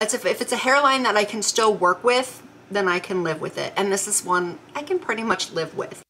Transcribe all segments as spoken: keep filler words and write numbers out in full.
That's if, if it's a hairline that I can still work with, then I can live with it. And this is one I can pretty much live with.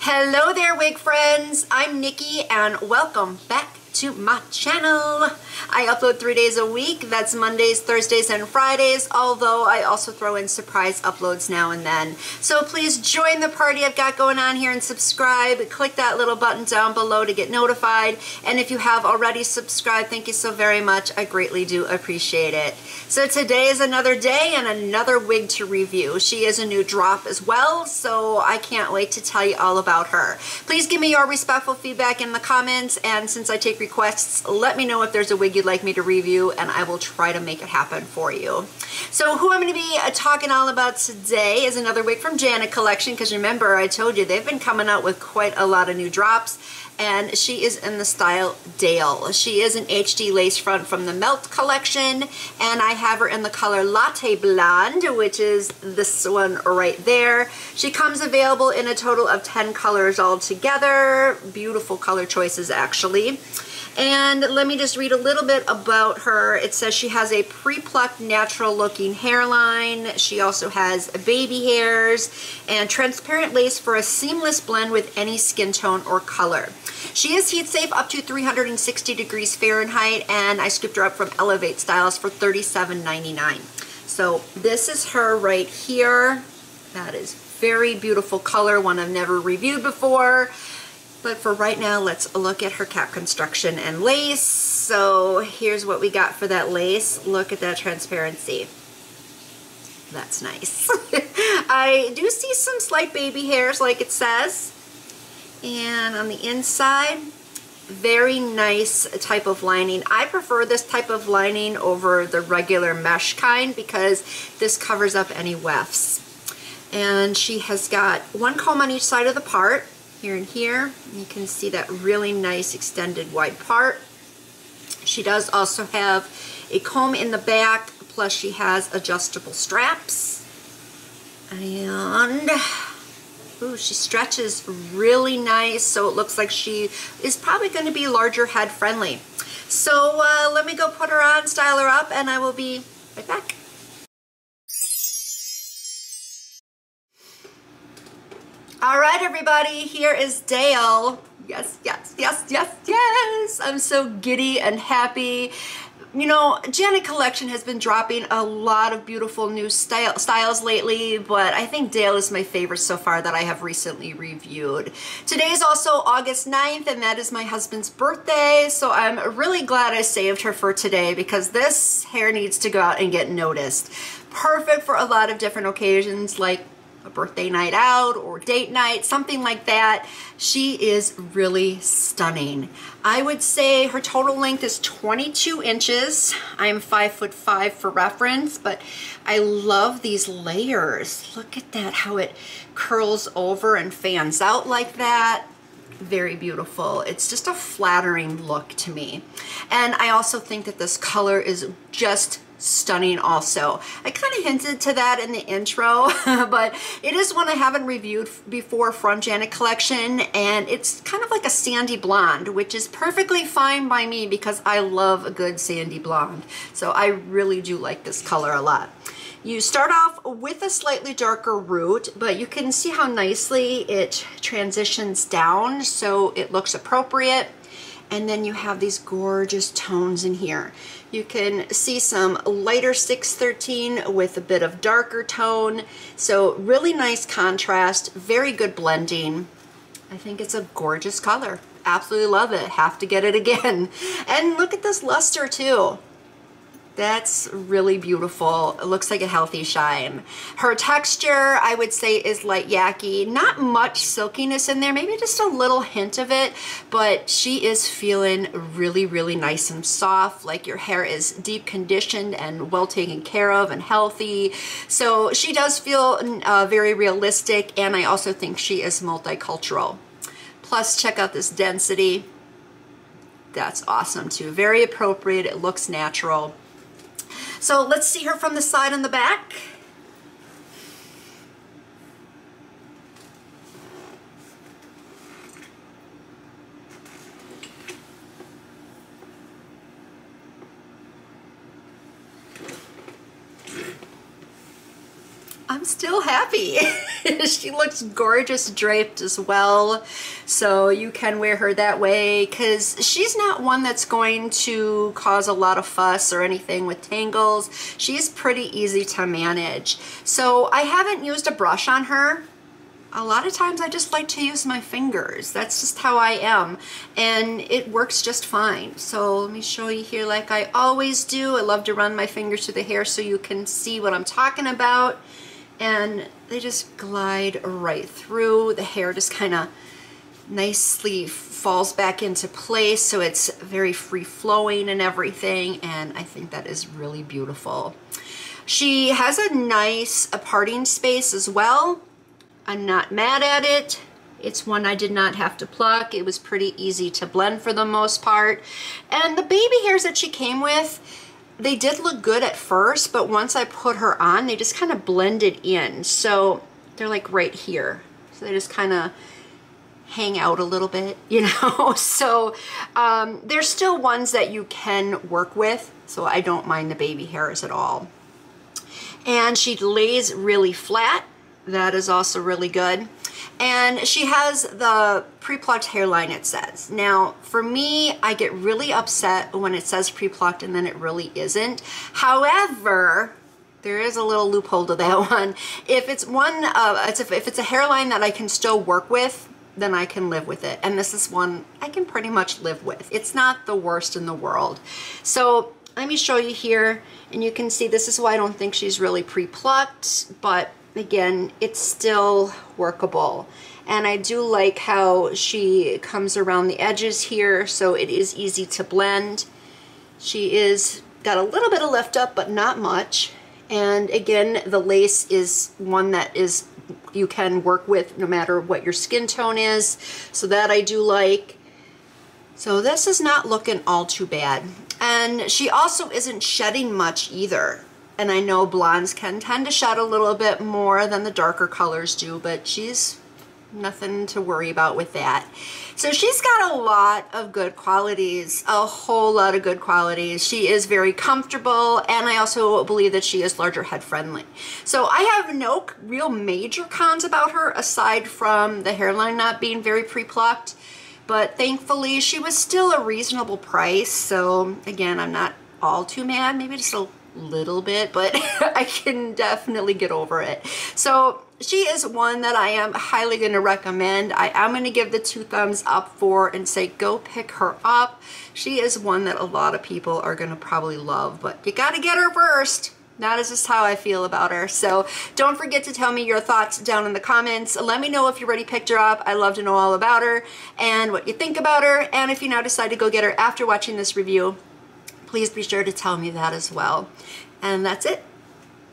Hello there, wig friends. I'm Nikki and welcome back to my channel. I upload three days a week. That's Mondays, Thursdays, and Fridays, although I also throw in surprise uploads now and then. So please join the party I've got going on here and subscribe. Click that little button down below to get notified. And if you have already subscribed, thank you so very much. I greatly do appreciate it. So today is another day and another wig to review. She is a new drop as well, so I can't wait to tell you all about her. Please give me your respectful feedback in the comments, and since I take requests, let me know if there's a wig you'd like me to review and I will try to make it happen for you. So who I'm going to be uh, talking all about today is another wig from Janet Collection, because remember I told you they've been coming out with quite a lot of new drops, and she is in the style Dale. She is an H D lace front from the Melt Collection, and I have her in the color Latte Blonde, which is this one right there. She comes available in a total of ten colors all together. Beautiful color choices, actually. And let me just read a little bit about her. It says she has a pre-plucked, natural-looking hairline. She also has baby hairs and transparent lace for a seamless blend with any skin tone or color. She is heat safe up to three hundred sixty degrees Fahrenheit, and I scooped her up from Elevate Styles for thirty-seven ninety-nine. So this is her right here. That is very beautiful color, one I've never reviewed before. But for right now, let's look at her cap construction and lace. So here's what we got for that lace. Look at that transparency. That's nice. I do see some slight baby hairs, like it says. And on the inside, very nice type of lining. I prefer this type of lining over the regular mesh kind because this covers up any wefts. And she has got one comb on each side of the part. Here and here, you can see that really nice extended wide part. She does also have a comb in the back, plus she has adjustable straps. And ooh, she stretches really nice, so it looks like she is probably going to be larger head friendly. So uh, let me go put her on, style her up, and I will be right back. All right, everybody, here is Dale. Yes, yes, yes, yes, yes. I'm so giddy and happy. You know, Janet Collection has been dropping a lot of beautiful new style, styles lately, but I think Dale is my favorite so far that I have recently reviewed. Today is also August ninth, and that is my husband's birthday, so I'm really glad I saved her for today because this hair needs to go out and get noticed. Perfect for a lot of different occasions, like a birthday night out or date night, something like that. She is really stunning. I would say her total length is twenty-two inches. I'm five foot five for reference, but I love these layers. Look at that, how it curls over and fans out like that. Very beautiful. It's just a flattering look to me. And I also think that this color is just stunning also. I kind of hinted to that in the intro, but it is one I haven't reviewed before from Janet Collection, and it's kind of like a sandy blonde, which is perfectly fine by me because I love a good sandy blonde. So I really do like this color a lot. You start off with a slightly darker root, but you can see how nicely it transitions down, so it looks appropriate. And then you have these gorgeous tones in here. You can see some lighter six thirteen with a bit of darker tone. So really nice contrast, very good blending. I think it's a gorgeous color. Absolutely love it. Have to get it again. And look at this luster too. That's really beautiful. It looks like a healthy shine. Her texture, I would say, is light yaki. Not much silkiness in there, maybe just a little hint of it, but she is feeling really, really nice and soft, like your hair is deep conditioned and well taken care of and healthy. So she does feel uh, very realistic, and I also think she is multicultural. Plus, check out this density. That's awesome too. Very appropriate, it looks natural. So let's see her from the side and the back. I'm still happy. She looks gorgeous draped as well, so you can wear her that way, because she's not one that's going to cause a lot of fuss or anything with tangles. She's pretty easy to manage. So I haven't used a brush on her. A lot of times I just like to use my fingers. That's just how I am, and it works just fine. So let me show you here like I always do. I love to run my fingers through the hair so you can see what I'm talking about. And they just glide right through. The hair just kind of nicely falls back into place, so it's very free-flowing and everything, and I think that is really beautiful. She has a nice a parting space as well. I'm not mad at it. It's one I did not have to pluck. It was pretty easy to blend for the most part. And the baby hairs that she came with, they did look good at first, but once I put her on, they just kind of blended in. So they're like right here. So they just kind of hang out a little bit, you know? So um, there's still ones that you can work with. So I don't mind the baby hairs at all. And she lays really flat. That is also really good. And she has the pre-plucked hairline, it says. Now, for me, I get really upset when it says pre-plucked and then it really isn't. However, there is a little loophole to that one. If it's one, uh, it's, if, if it's a hairline that I can still work with, then I can live with it. And this is one I can pretty much live with. It's not the worst in the world. So let me show you here, and you can see this is why I don't think she's really pre-plucked, but again, it's still workable. And I do like how she comes around the edges here, so it is easy to blend. She is got a little bit of lift up, but not much. And again, the lace is one that is you can work with no matter what your skin tone is, so that I do like. So this is not looking all too bad. And she also isn't shedding much either. And I know blondes can tend to shed a little bit more than the darker colors do, but she's nothing to worry about with that. So she's got a lot of good qualities, a whole lot of good qualities. She is very comfortable, and I also believe that she is larger head friendly. So I have no real major cons about her aside from the hairline not being very pre-plucked, but thankfully she was still a reasonable price. So again, I'm not all too mad, maybe just a little bit, but I can definitely get over it. So she is one that I am highly going to recommend. I am going to give the two thumbs up for and say go pick her up. She is one that a lot of people are going to probably love, but you got to get her first. That is just how I feel about her. So don't forget to tell me your thoughts down in the comments. Let me know if you already picked her up. I love to know all about her and what you think about her. And if you now decide to go get her after watching this review, please be sure to tell me that as well. And that's it.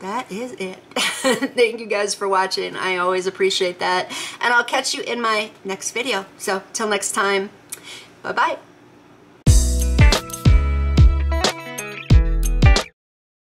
That is it. Thank you guys for watching. I always appreciate that. And I'll catch you in my next video. So till next time, bye-bye.